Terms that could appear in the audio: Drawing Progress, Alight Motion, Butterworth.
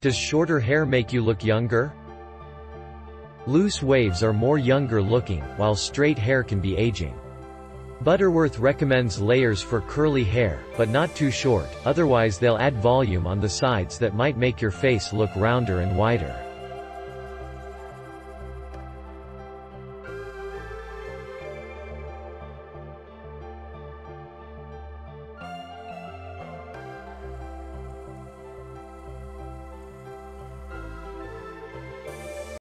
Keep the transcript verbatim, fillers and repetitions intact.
Does shorter hair make you look younger? Loose waves are more younger looking, while straight hair can be aging. Butterworth recommends layers for curly hair, but not too short, otherwise they'll add volume on the sides that might make your face look rounder and wider.